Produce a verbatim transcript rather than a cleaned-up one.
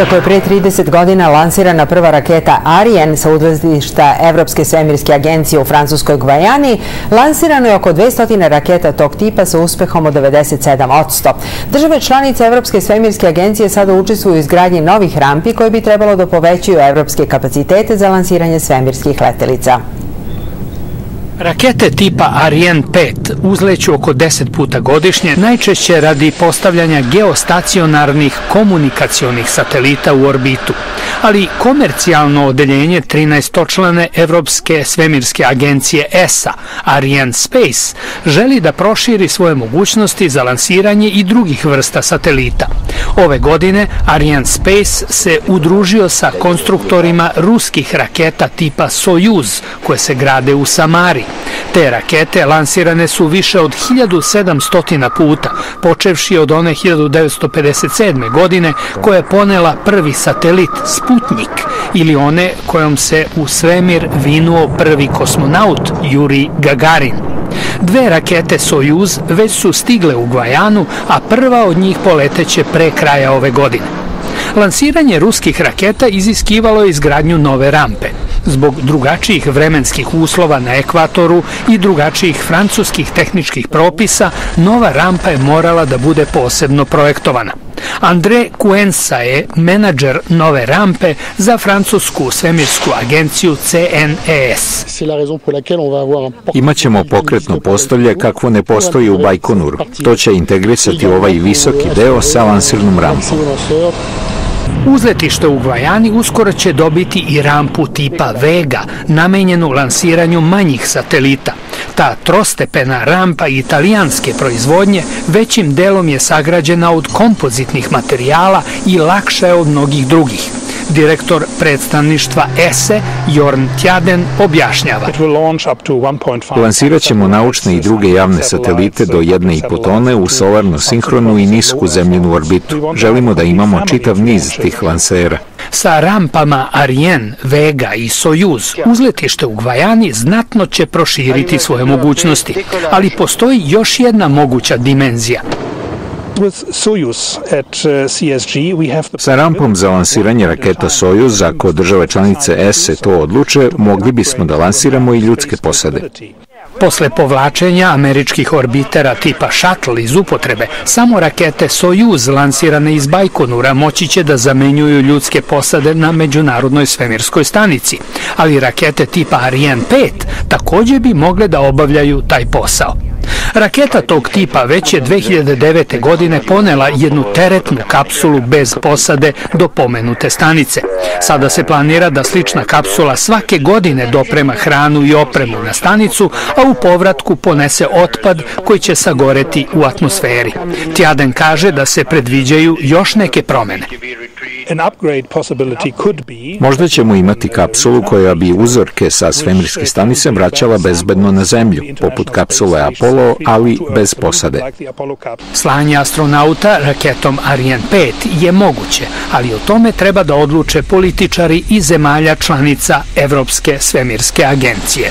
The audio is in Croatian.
Kako je prije trideset godina lansirana prva raketa Ariane sa odletišta Evropske svemirske agencije u Francuskoj Gvajani, lansirano je oko dvesta raketa tog tipa sa uspehom od devedeset sedam posto. Države članice Evropske svemirske agencije sada učestvuju u izgradnji novih rampi koje bi trebalo da povećaju evropske kapacitete za lansiranje svemirskih letelica. Rakete tipa Ariane pet uzleću oko deset puta godišnje, najčešće radi postavljanja geostacionarnih komunikacionih satelita u orbitu. Ali komercijalno odeljenje trinaestočlane Evropske svemirske agencije E S A, Ariane Space, želi da proširi svoje mogućnosti za lansiranje i drugih vrsta satelita. Ove godine Ariane Space se udružio sa konstruktorima ruskih raketa tipa Sojuz, koje se grade u Samari. Te rakete lansirane su više od hiljadu sedamsto puta, počevši od one hiljadu devetsto pedeset sedme. godine koja je ponela prvi satelit Sputnik ili one kojom se u svemir vinuo prvi kosmonaut Jurij Gagarin. Dve rakete Sojuz već su stigle u Gvajanu, a prva od njih poleteće pre kraja ove godine. Lansiranje ruskih raketa iziskivalo je izgradnju nove rampe. Zbog drugačijih vremenskih uslova na ekvatoru i drugačijih francuskih tehničkih propisa, nova rampa je morala da bude posebno projektovana. André Quensa je menadžer nove rampe za francusku svemirsku agenciju C N E S. Imaćemo pokretno postolje kakvo ne postoji u Baikonuru. To će integrisati ovaj visoki deo sa lansirnom rampom. Uzletište u Gvajani uskoro će dobiti i rampu tipa Vega, namenjenu lansiranju manjih satelita. Ta trostepena rampa italijanske proizvodnje većim delom je sagrađena od kompozitnih materijala i lakša je od mnogih drugih. Direktor predstavništva E S E, Jorn Tjaden, objašnjava. Lansirat ćemo naučne i druge javne satelite do jedne i po tone u solarnu sinhronu i nisku zemljenu orbitu. Želimo da imamo čitav niz tih lansera. Sa rampama Ariane, Vega i Sojuz uzletište u Gvajani znatno će proširiti svoje mogućnosti, ali postoji još jedna moguća dimenzija. Sa rampom za lansiranje raketa Sojuz, ako države članice E S E to odluče, mogli bismo da lansiramo i ljudske posade. Posle povlačenja američkih orbitera tipa shuttle iz upotrebe, samo rakete Sojuz lansirane iz Bajkonura moći će da zamenjuju ljudske posade na Međunarodnoj svemirskoj stanici, ali rakete tipa Ariane pet također bi mogle da obavljaju taj posao. Raketa tog tipa već je dve hiljade devete. godine ponela jednu teretnu kapsulu bez posade do pomenute stanice. Sada se planira da slična kapsula svake godine doprema hranu i opremu na stanicu, a u povratku ponese otpad koji će sagoreti u atmosferi. Tjaden kaže da se predviđaju još neke promene. Možda ćemo imati kapsulu koja bi uzorke sa svemirske stanice vraćala bezbedno na zemlju, poput kapsule Apollo, ali bez posade. Slanje astronauta raketom Ariane pet je moguće, ali o tome treba da odluče političari i zemalja članica Evropske svemirske agencije.